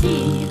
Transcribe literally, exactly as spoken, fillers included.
tea.